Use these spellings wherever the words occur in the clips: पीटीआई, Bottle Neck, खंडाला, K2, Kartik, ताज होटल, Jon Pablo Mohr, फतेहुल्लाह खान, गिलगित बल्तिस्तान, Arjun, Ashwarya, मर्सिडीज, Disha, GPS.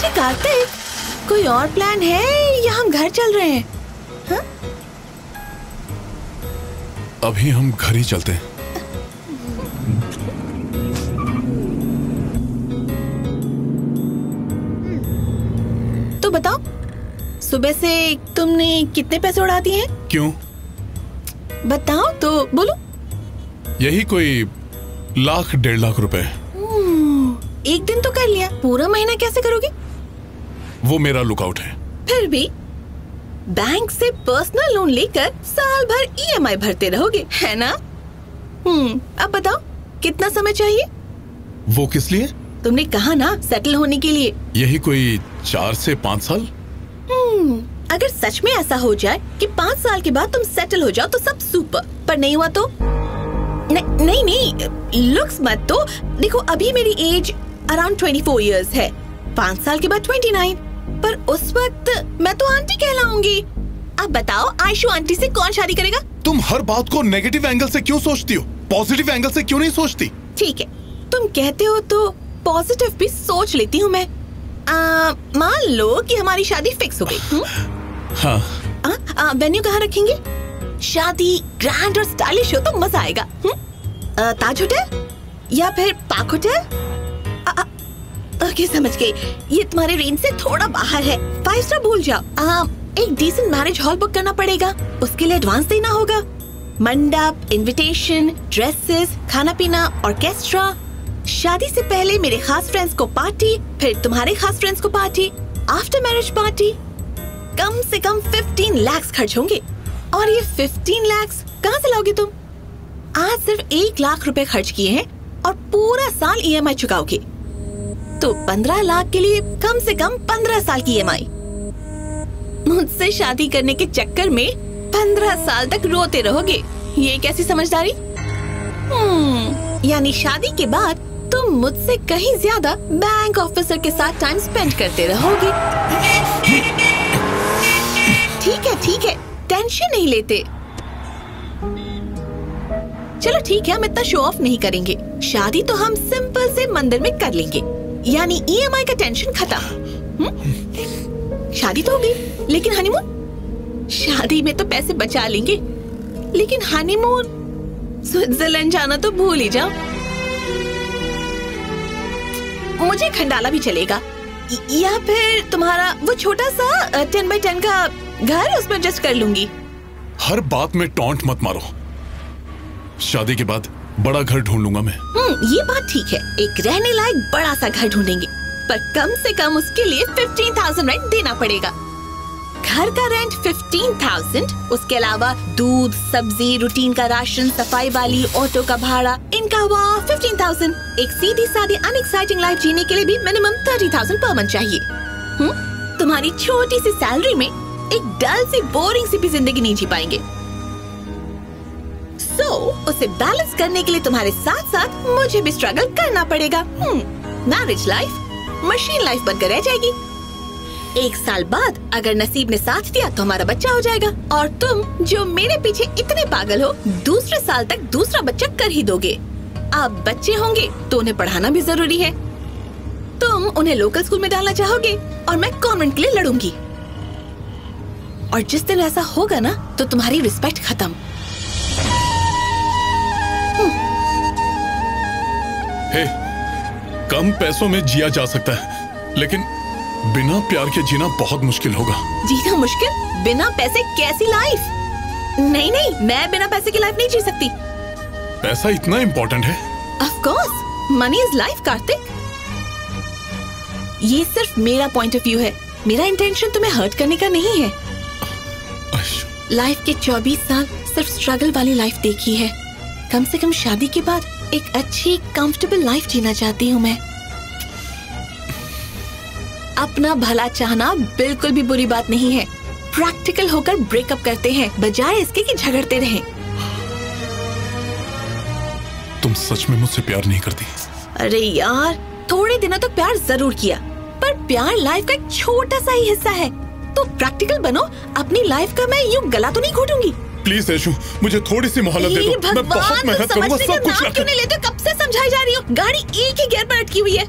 अरे कार्तिक, कोई और प्लान है या हम घर चल रहे हैं? हाँ? अभी हम घर ही चलते हैं। तो बताओ, सुबह से तुमने कितने पैसे उड़ा दिए हैं? क्यों? बताओ तो बोलो। यही कोई 1 लाख 1.5 लाख रुपए। एक दिन तो कर लिया, पूरा महीना कैसे करोगे? वो मेरा लुकआउट है। फिर भी बैंक से पर्सनल लोन लेकर साल भर ईएमआई भरते रहोगे, है ना? अब बताओ कितना समय चाहिए? वो किस लिए? तुमने कहा ना सेटल होने के लिए। यही कोई 4 से 5 साल। अगर सच में ऐसा हो जाए कि 5 साल के बाद तुम सेटल हो जाओ तो सब सुपर, पर नहीं हुआ तो? नहीं, लुक्स मत तो देखो, अभी मेरी एज अराउंड 24 इयर्स है, 5 साल के बाद 29, पर उस वक्त मैं तो आंटी कहलाऊंगी। अब बताओ आयशु आंटी से कौन शादी करेगा? तुम हर बात को नेगेटिव एंगल से क्यों सोचती हो? पॉजिटिव एंगल से क्यों नहीं सोचती? ठीक है, तुम कहते हो तो पॉजिटिव भी सोच लेती हूँ मैं। मान लो कि हमारी शादी फिक्स हो गई। हाँ, वेन्यू कहाँ रखेंगे? शादी ग्रैंड और स्टाइलिश हो तो मजा आएगा। ताज होटल या फिर पार्क होटल? ओके, समझ गई, ये तुम्हारे रेंज से थोड़ा बाहर है। 5 स्टार भूल जाओ। एक डिसेंट मैरिज हॉल बुक करना पड़ेगा, उसके लिए एडवांस देना होगा। मंडप, इनविटेशन, ड्रेसेस, खाना पीना, ऑर्केस्ट्रा। शादी से पहले मेरे खास फ्रेंड्स को पार्टी, फिर तुम्हारे खास फ्रेंड्स को पार्टी, आफ्टर मैरिज पार्टी। कम से कम 15 लाख खर्च होंगे। और ये 15 लाख कहाँ से लाओगे तुम? आज सिर्फ 1 लाख रुपए खर्च किए हैं और पूरा साल EMI चुकाओगे, तो 15 लाख के लिए कम से कम 15 साल की EMI। मुझसे शादी करने के चक्कर में 15 साल तक रोते रहोगे, ये कैसी समझदारी? यानी शादी के बाद तुम मुझसे कहीं ज्यादा बैंक ऑफिसर के साथ टाइम स्पेंड करते रहोगे। ठीक है, टेंशन नहीं लेते। चलो ठीक है, हम इतना शो ऑफ नहीं करेंगे। शादी तो हम सिंपल से मंदिर में कर लेंगे, यानी EMI का टेंशन खत्म। शादी तो होगी, लेकिन हनीमून? शादी में तो पैसे बचा लेंगे, लेकिन हनीमून, स्विट्जरलैंड जाना तो भूल ही जाओ। मुझे खंडाला भी चलेगा, या फिर तुम्हारा वो छोटा सा 10x10 का घर, उसमें एडजस्ट कर लूंगी। हर बात में टॉन्ट मत मारो। शादी के बाद बड़ा घर ढूंढ लूंगा मैं। ये बात ठीक है, एक रहने लायक बड़ा सा घर ढूंढेंगे, पर कम से कम उसके लिए 15,000 रेंट देना पड़ेगा। घर का रेंट 15,000, उसके अलावा दूध, सब्जी, रूटीन का राशन, सफाई वाली, ऑटो का भाड़ा, इनका हुआ 15,000। एक सीधी सादी अनएक्साइटिंग लाइफ जीने के लिए भी मिनिमम 30,000 पर मंथ चाहिए। तुम्हारी छोटी सी सैलरी में एक डल सी, बोरिंग सी भी जिंदगी नहीं जी पाएंगे। तो उसे बैलेंस करने के लिए तुम्हारे साथ साथ मुझे भी स्ट्रगल करना पड़ेगा। मैरिज लाइफ मशीन लाइफ बनकर रह जाएगी। 1 साल बाद अगर नसीब ने साथ दिया तो हमारा बच्चा हो जाएगा, और तुम जो मेरे पीछे इतने पागल हो, दूसरे साल तक दूसरा बच्चा कर ही दोगे। अब बच्चे होंगे तो उन्हें पढ़ाना भी जरूरी है। तुम उन्हें लोकल स्कूल में डालना चाहोगे और मैं कॉन्वेंट के लिए लड़ूंगी। और जिस दिन ऐसा होगा ना, तो तुम्हारी रिस्पेक्ट खत्म। हे, कम पैसों में जिया जा सकता है, लेकिन बिना प्यार के जीना बहुत मुश्किल होगा। जीना मुश्किल? बिना पैसे कैसी लाइफ? नहीं, मैं बिना पैसे की लाइफ नहीं जी सकती। पैसा इतना इम्पोर्टेंट है? Of course, money is life Kartik. ये सिर्फ मेरा पॉइंट ऑफ व्यू है, मेरा इंटेंशन तुम्हें हर्ट करने का नहीं है। लाइफ के 24 साल सिर्फ स्ट्रगल वाली लाइफ देखी है। कम से कम शादी के बाद एक अच्छी कंफर्टेबल लाइफ जीना चाहती हूँ मैं। अपना भला चाहना बिल्कुल भी बुरी बात नहीं है। प्रैक्टिकल होकर ब्रेकअप करते हैं बजाय इसके कि झगड़ते रहें। तुम सच में मुझसे प्यार नहीं करती? अरे यार, थोड़े दिनों तक प्यार जरूर किया, पर प्यार लाइफ का एक छोटा सा ही हिस्सा है। तो प्रैक्टिकल बनो, अपनी लाइफ का मैं यूं गला तो नहीं घोटूंगी। प्लीज ऐशु, मुझे थोड़ी सी मोहलत दे दो। मैं बहुत मेहनत करूंगा, सब कुछ। क्यों नहीं लेते? कब से समझाई जा रही हूँ? गाड़ी एक ही गियर पर अटकी हुई है।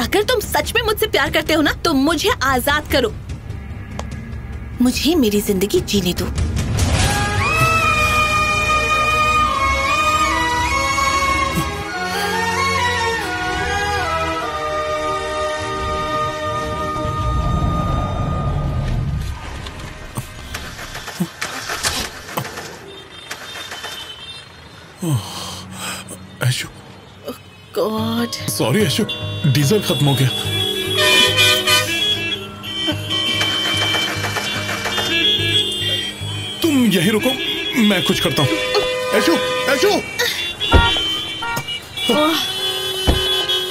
अगर तुम सच में मुझसे प्यार करते हो ना तो मुझे आजाद करो, मुझे मेरी जिंदगी जीने दो। सॉरी अशु, डीजल खत्म हो गया। तुम यही रुको, मैं कुछ करता हूँ। अशु, अशु,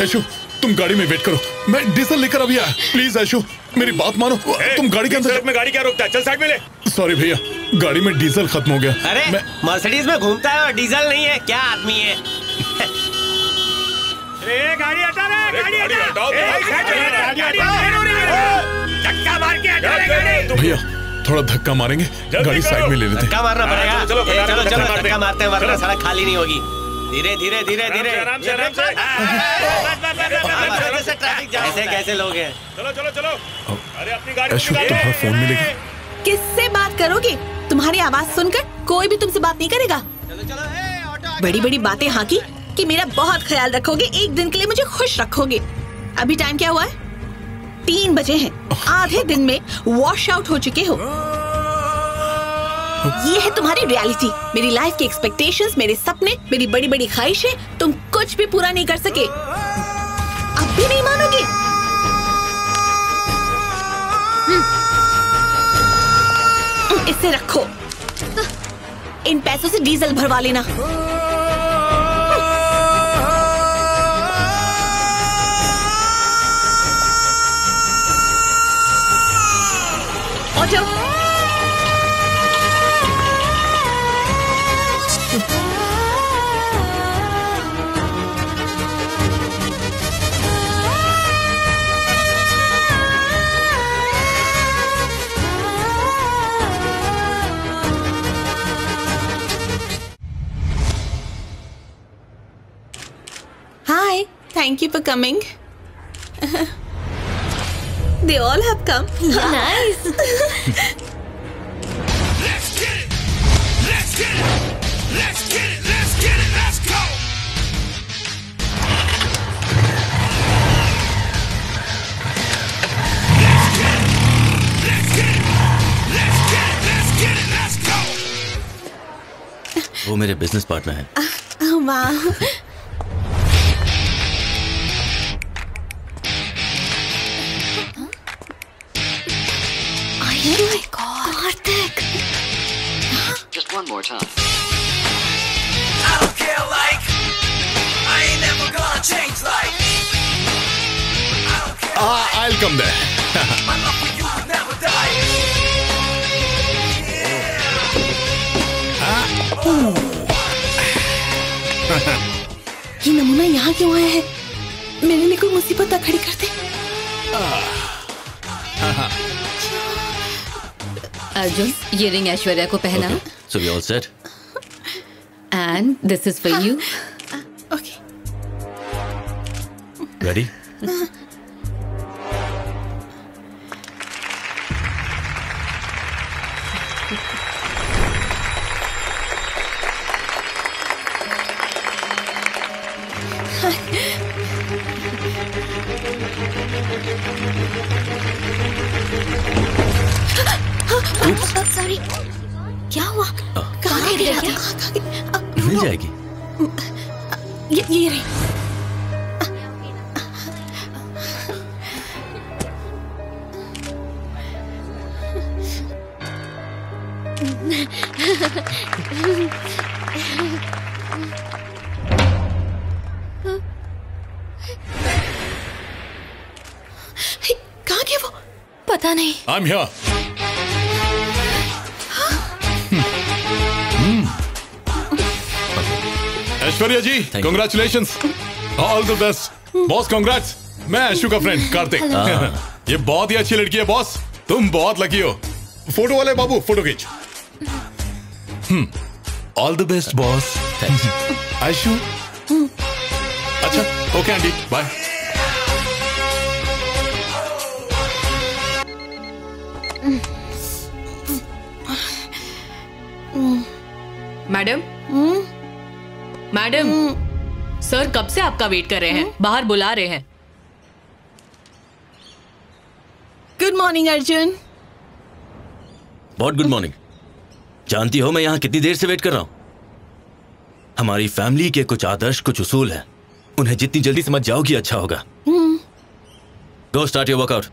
अशु, तुम गाड़ी में वेट करो, मैं डीजल लेकर अभी आया। प्लीज अशु, मेरी बात मानो। तुम गाड़ी के अंदर, मैं गाड़ी क्या रोकता है, चल साइड में ले। सॉरी भैया, गाड़ी में डीजल खत्म हो गया। अरे मर्सिडीज में घूमता है और डीजल नहीं है, क्या आदमी है। गाड़ी हटा रे, गाड़ी हटाओ, धक्का मार के हटा रे गाड़ी। भैया थोड़ा धक्का मारेंगे, गाड़ी साइड में ले लेते हैं। धक्का मारना पड़ेगा, चलो चलो चलो धक्का मारते हैं, वरना सड़क खाली नहीं होगी। धीरे धीरे धीरे धीरे, आराम से आराम से, ट्रैफिक जाम। ऐसे कैसे लोग हैं। चलो चलो चलो, अरे अपनी गाड़ी तुम्हारा फोन मिलेगा। किससे बात करोगे, तुम्हारी आवाज सुनकर कोई भी तुमसे बात नहीं करेगा। बड़ी बड़ी बातें हाकी कि मेरा बहुत ख्याल रखोगे, एक दिन के लिए मुझे खुश रखोगे। अभी टाइम क्या हुआ है, 3 बजे हैं, आधे दिन में वॉश आउट हो चुके हो। ये है तुम्हारी रियलिटी। मेरी लाइफ की एक्सपेक्टेशंस, मेरे सपने, मेरी बड़ी बड़ी ख्वाहिशें तुम कुछ भी पूरा नहीं कर सके। अब भी नहीं मानोगे। इसे रखो, इन पैसों से डीजल भरवा लेना। और जाओ। Hi, thank you for coming. They all have come. Yeah, nice. Let's get it. Let's get it. Let's get it. Let's get it. Let's go. Let's get it. Let's get it. Let's get it. Let's get it. Let's go. वो मेरे business partner हैं। वाह। Kartik. Just one more time. I don't care, like I ain't never gonna change, like I don't care. I'll come there. My love for you will never die. ये नमूना यहाँ क्यों आया है? मेरे लिए कोई मुसीबत ना खड़ी करते। अर्जुन, ये रिंग ऐश्वर्या को पहनाओ। So we all set. And this is for you. Okay. Ready? Sorry, क्या हुआ? कहाँ गई थी? मिल जाएगी। ये रही। कहाँ गया वो? पता नहीं। I'm here. Aishwarya ji, congratulations, all the best boss. Congrats. मैं अशु का फ्रेंड कार्तिक। ये बहुत ही अच्छी लड़की है बॉस, तुम बहुत लकी हो। फोटो वाले बाबू, फोटो खींच। All the best boss. Ashu, अच्छा okay aunty, bye. Madam madam sir कब से आपका वेट कर रहे हैं, बाहर बुला रहे हैं। Good morning Arjun. बहुत गुड मॉर्निंग। जानती हो मैं यहाँ कितनी देर से वेट कर रहा हूँ? हमारी फैमिली के कुछ आदर्श, कुछ उसूल हैं। उन्हें जितनी जल्दी समझ जाओगी अच्छा होगा। Go start your workout.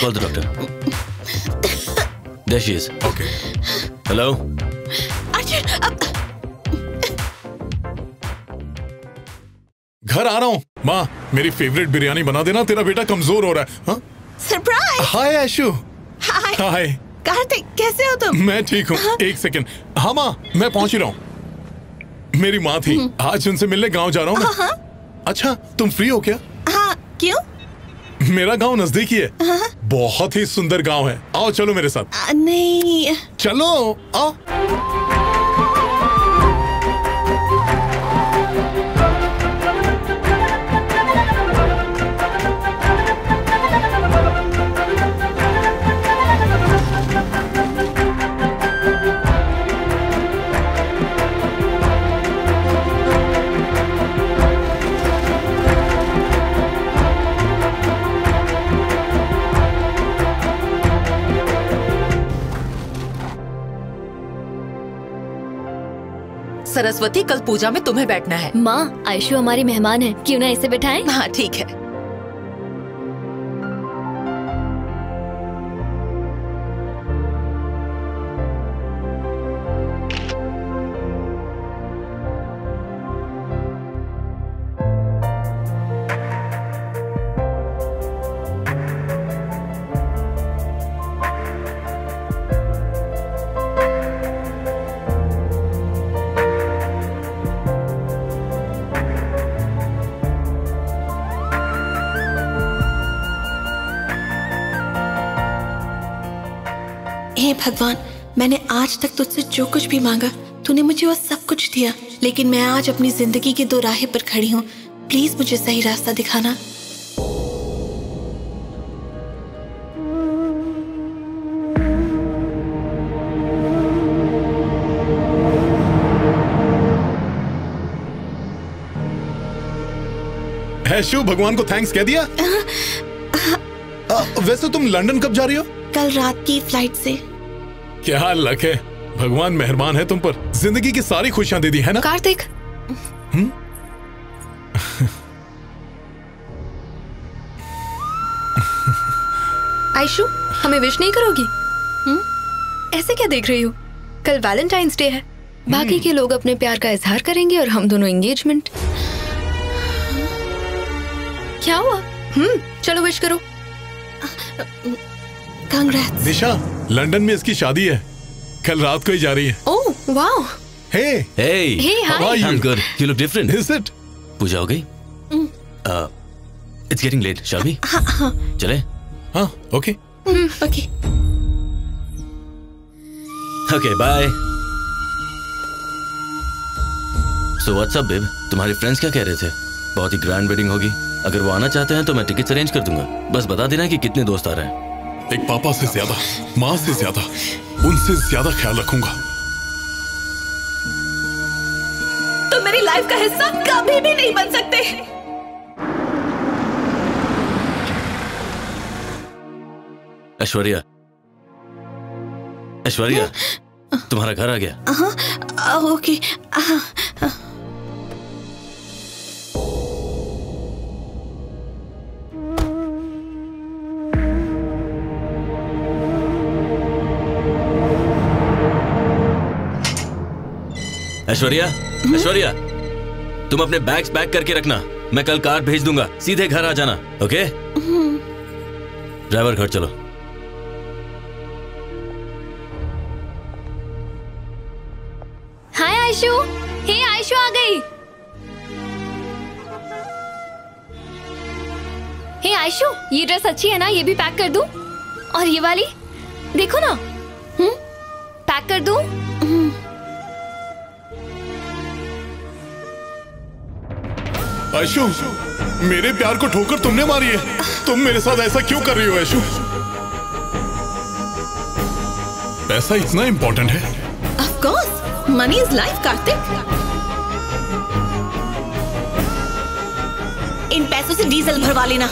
Call the doctor. There she is. Okay. Hello. Arjun, घर आ रहा हूँ। माँ, मेरी फेवरेट बिरयानी बना देना, तेरा बेटा कमजोर हो रहा है। Surprise. Hi Ashu. Hi. Hi. Kartik, कैसे हो तुम? मैं ठीक हूँ। एक सेकेंड। हाँ माँ, मैं पहुँच ही रहा हूँ। मेरी माँ थी, आज उनसे मिलने गाँव जा रहा हूँ। हाँ। अच्छा, तुम फ्री हो क्या? हाँ, क्यों? मेरा गांव नजदीक ही है। हाँ? बहुत ही सुंदर गांव है, आओ चलो मेरे साथ। नहीं चलो आओ। सरस्वती, कल पूजा में तुम्हें बैठना है। माँ, आयशु हमारी मेहमान है, क्यों ना इसे बैठाएं? हाँ ठीक है। भगवान, मैंने आज तक तुझसे जो कुछ भी मांगा तूने मुझे वो सब कुछ दिया, लेकिन मैं आज अपनी जिंदगी के दो राहे पर खड़ी हूँ। प्लीज मुझे सही रास्ता दिखाना। है शिव, भगवान को थैंक्स कह दिया। वैसे तुम लंदन कब जा रही हो? कल रात की फ्लाइट से। क्या लक है, भगवान मेहरबान है तुम पर, जिंदगी की सारी खुशियां दे दी है ना। कार्तिक। आयशु, हमें विश नहीं करोगी? ऐसे क्या देख रही हो? कल वैलेंटाइंस डे है, बाकी के लोग अपने प्यार का इजहार करेंगे और हम दोनों एंगेजमेंट। क्या हुआ? चलो विश करो। कांग्रेस। दिशा, लंदन में इसकी शादी है, कल रात को ही जा रही है। Oh wow. Hey hey, hi, I am good, you look different. Is it? पूजा हो गई? It's getting late, shall we? हां, चलें? हां, okay. Okay. Okay, bye. So what's up babe, तुम्हारे फ्रेंड्स क्या कह रहे थे? बहुत ही ग्रैंड वेडिंग होगी, अगर वो आना चाहते हैं तो मैं टिकट्स अरेंज कर दूंगा, बस बता देना कि कितने दोस्त आ रहे हैं। एक पापा से ज्यादा, माँ से ज्यादा, उनसे ज्यादा ख्याल रखूंगा। तो मेरी लाइफ का हिस्सा कभी भी नहीं बन सकते। ऐश्वर्या, ऐश्वर्या, तुम्हारा घर आ गया। ओके। ऐश्वर्या, ऐश्वर्या, तुम अपने बैग्स पैक करके रखना, मैं कल कार भेज दूंगा, सीधे घर आ जाना। ओके, ड्राइवर घर चलो। हाय आयशु, हे आयशु आ गई। हे आयशु, ये ड्रेस अच्छी है ना, ये भी पैक कर दूं? और ये वाली देखो ना, पैक कर दूं? आयशु, मेरे प्यार को ठोकर तुमने मारी है, तुम मेरे साथ ऐसा क्यों कर रही हो आयशु? पैसा इतना इम्पोर्टेंट है? Of course, money is life Kartik. इन पैसों से डीजल भरवा लेना।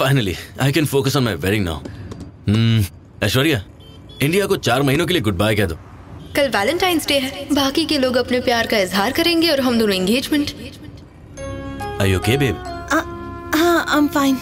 Finally, I can focus on my wedding now. Aishwarya, India को 4 महीनों के लिए गुड बाय कह दो। कल वैलेंटाइंस डे है, बाकी के लोग अपने प्यार का इजहार करेंगे और हम दोनों engagement. Are you okay, babe? हाँ, I'm fine.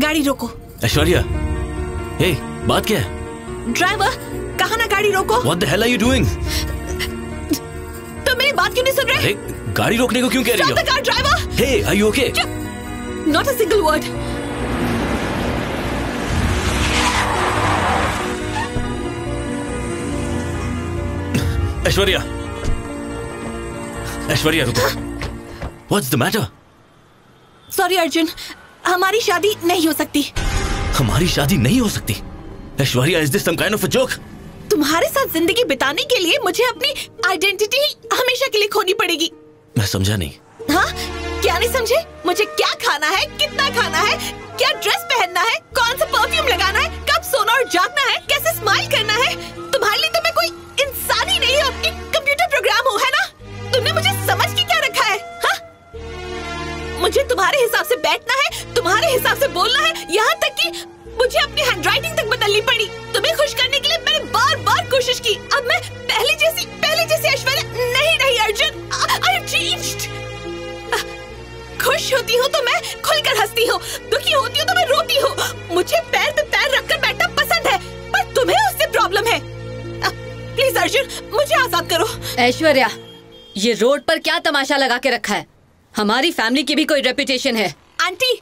गाड़ी रोको। ऐश्वर्या, हे, बात क्या है? ड्राइवर, कहा ना गाड़ी रोको। What the hell are you doing? तुम मेरी बात क्यों नहीं सुन रहे? Hey, गाड़ी रोकने को क्यों कह रही हो? Stop the car, driver! Hey, are you okay? Not a single word. Aishwarya, Aishwarya रुको। What's the matter? Sorry, Arjun. हमारी शादी नहीं हो सकती। हमारी शादी नहीं हो सकती? Aishwarya, is this some kind of a joke? तुम्हारे साथ जिंदगी बिताने के लिए मुझे अपनी आइडेंटिटी हमेशा के लिए खोनी पड़ेगी। मैं समझा नहीं। हाँ, क्या नहीं समझे? मुझे क्या खाना है, कितना खाना है, क्या ड्रेस पहनना है, कौन सा परफ्यूम लगाना है, कब सोना और जागना है, कैसे स्माइल करना है। तुम्हारे लिए तो मैं कोई इंसान ही नहीं हूँ, एक कंप्यूटर प्रोग्राम हूँ, है ना? तुमने मुझे समझ के क्या रखा है? हाँ? मुझे तुम्हारे हिसाब से बैठना है, तुम्हारे हिसाब से बोलना है, यहाँ तक कि मुझे अपनी हैंडराइटिंग तक बदलनी पड़ी। तुम्हें खुश करने के लिए मैंने बार-बार कोशिश की। अब मैं पहले जैसी ऐश्वर्या नहीं रही अर्जुन। I have changed. खुश होती हूँ तो मैं खुलकर हंसती हूँ, दुखी होती हूँ तो मैं रोती हूँ। मुझे पैर पे पैर रखकर बैठना पसंद है, पर तुम्हें उससे प्रॉब्लम है। प्लीज अर्जुन, मुझे आजाद करो। ऐश्वर्या, ये रोड पर क्या तमाशा लगा के रखा है? हमारी फैमिली की भी कोई रेपुटेशन है। आंटी,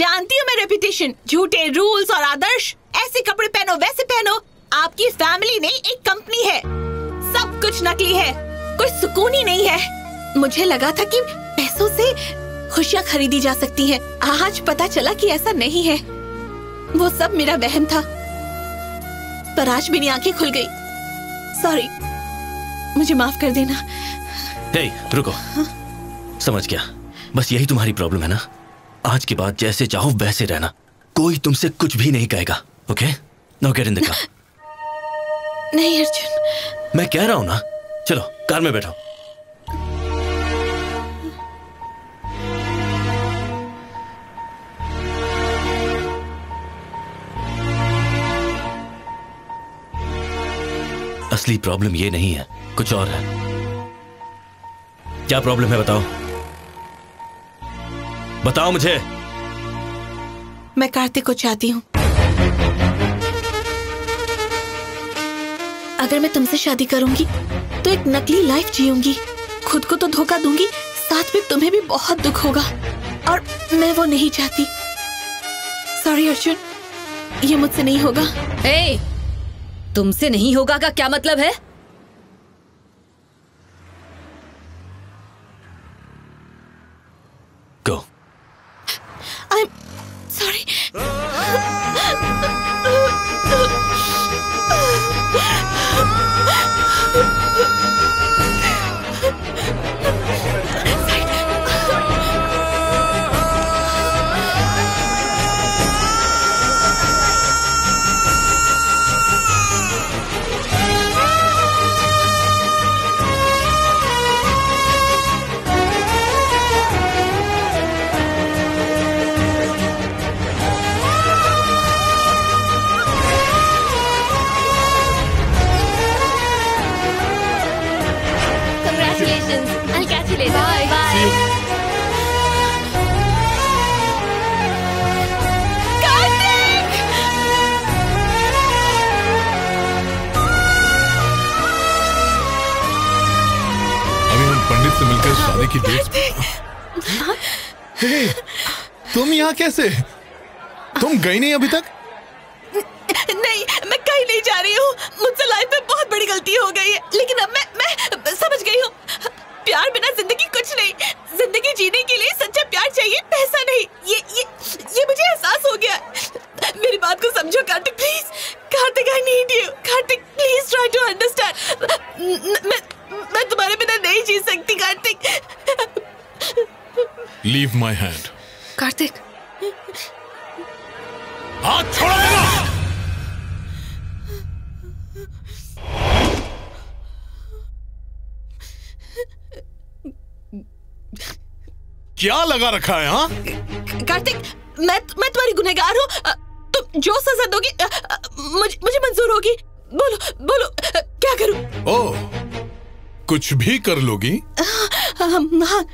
जानती हूँ मैं रेपुटेशन, झूठे रूल्स और आदर्श। ऐसे कपड़े पहनो, वैसे पहनो। आपकी फैमिली नहीं, एक कंपनी है, सब कुछ नकली है। कोई सुकून ही नहीं है। मुझे लगा था कि पैसों से खुशियाँ खरीदी जा सकती हैं। आज पता चला कि ऐसा नहीं है। वो सब मेरा वहम था। पर आज मेरी आंखें खुल गई। सॉरी, मुझे माफ कर देना। हे, रुको। हाँ? समझ गया। बस यही तुम्हारी प्रॉब्लम है ना। आज के बाद जैसे चाहो वैसे रहना। कोई तुमसे कुछ भी नहीं कहेगा। Okay? No get in the car. नहीं अर्जुन, मैं कह रहा हूं ना। चलो कार में बैठो। असली प्रॉब्लम ये नहीं है, कुछ और है। क्या प्रॉब्लम है बताओ, बताओ मुझे। मैं कार्तिक को चाहती हूँ। अगर मैं तुमसे शादी करूंगी तो एक नकली लाइफ जीऊंगी, खुद को तो धोखा दूंगी, साथ में तुम्हें भी बहुत दुख होगा, और मैं वो नहीं चाहती। सॉरी अर्जुन, ये मुझसे नहीं होगा। ए, तुमसे नहीं होगा का क्या मतलब है? गो। I am sorry. मिलकर शादी की डेट। हे, तुम यहाँ कैसे? तुम गई नहीं अभी तक? नहीं, मैं कहीं नहीं जा रही हूँ। मुझसे लाइफ में बहुत बड़ी गलती हो गई है, लेकिन अब मैं समझ गई हूँ। प्यार बिना जिंदगी कुछ नहीं। जिंदगी जीने के लिए सच्चा प्यार चाहिए, पैसा नहीं। ये मुझे एहसास हो गया। मेरी बात को समझो Kartik, please. Kartik, I need you. Kartik, please try to understand. मैं तुम्हारे बिना नहीं जी सकती Kartik. Leave my hand. Kartik, हाथ छोड़ो मेरा। क्या लगा रखा है? हाँ कार्तिक, मैं तुम्हारी गुनहगार हूँ। तुम जो सजा दोगी मुझे मंजूर होगी। बोलो बोलो, क्या करूँ? ओह, कुछ भी कर लोगी? हाँ।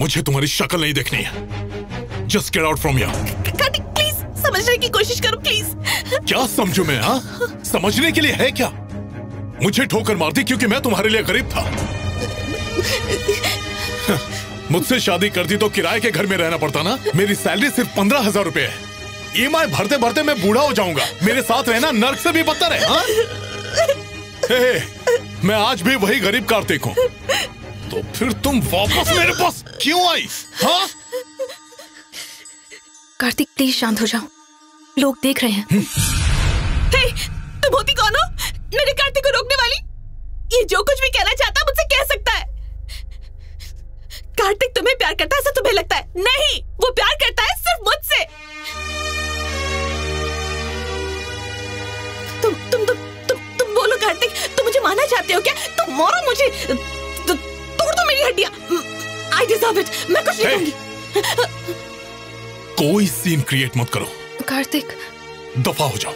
मुझे तुम्हारी शक्ल नहीं देखनी है। Just get out from here. Kartik please, समझने की कोशिश करो प्लीज। क्या समझू मैं? हाँ, समझने के लिए है क्या? मुझे ठोकर मार दी क्योंकि मैं तुम्हारे लिए गरीब था। मुझसे शादी करती तो किराए के घर में रहना पड़ता ना। मेरी सैलरी सिर्फ 15,000 रुपए है। EMI भरते भरते मैं बूढ़ा हो जाऊंगा। मेरे साथ रहना नर्क से भी बदतर है। हाँ? मैं आज भी वही गरीब कार्तिक हूँ। तो फिर तुम वापस मेरे पास क्यों आई? हाँ? कार्तिक प्लीज शांत हो जाओ, लोग देख रहे हैं। हे, तुम होती कौन हो मेरे कार्तिक को रोकने वाली? ये जो कुछ भी कहना चाहता मुझसे कह सकता है। कार्तिक तुम्हें प्यार करता है ऐसा तुम्हें लगता है? नहीं, वो प्यार करता है सिर्फ मुझसे। तुम बोलो कार्तिक, तुम मुझे मारना चाहते हो क्या? तुम मारो मुझे, तोड़ दो मेरी हड्डियां। I deserve it। मैं कुछ नहीं करूंगी। कोई सीन क्रिएट मत करो। कार्तिक, दफा हो जाओ।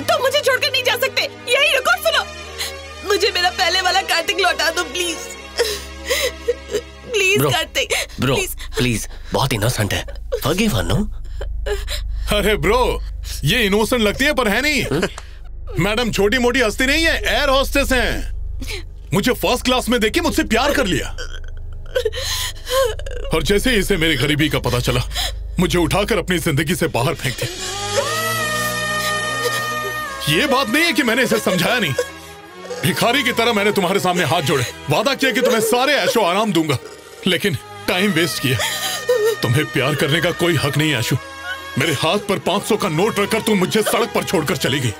तुम मुझे छोड़कर नहीं जा सकते। यही रुको, सुनो, मुझे मेरा पहले वाला कार्तिक लौटा दो प्लीज। Please Kartik, please. बहुत इनोसेंट है, फॉरगिव हर नो। अरे ब्रो, ये इनोसेंट लगती है पर है नहीं। मैडम छोटी मोटी हस्ती नहीं है, एयर होस्टेस हैं। मुझे फर्स्ट क्लास में देख के मुझसे प्यार कर लिया, और जैसे इसे मेरी गरीबी का पता चला मुझे उठाकर अपनी जिंदगी से बाहर फेंक दिया। ये बात नहीं है कि मैंने इसे समझाया नहीं। भिखारी की तरह मैंने तुम्हारे सामने हाथ जोड़े, वादा किया कि तुम्हें सारे ऐशो आराम दूंगा, लेकिन टाइम वेस्ट किया। तुम्हें प्यार करने का कोई हक नहीं है आशु। मेरे हाथ पर 500 का नोट रखकर तुम मुझे सड़क पर छोड़कर चली गई।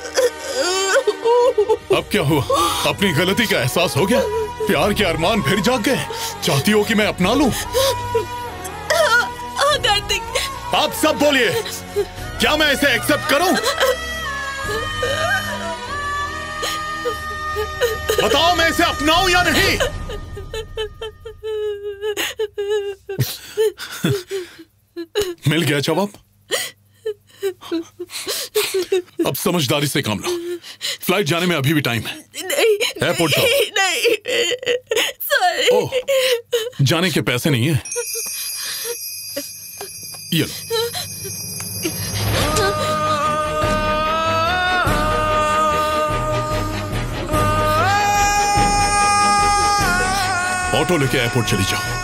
अब क्या हुआ? अपनी गलती का एहसास हो गया? प्यार के अरमान फिर जाग गए? चाहती हो कि मैं अपना लूं? आप सब बोलिए, क्या मैं इसे एक्सेप्ट करूं? बताओ मैं इसे अपनाऊं या नहीं? मिल गया जवाब? अब समझदारी से काम लो, फ्लाइट जाने में अभी भी टाइम है। एयरपोर्ट जाओ। नहीं, सॉरी। ओह, जाने के पैसे नहीं है। ये लो। ऑटो लेके एयरपोर्ट चली जाओ।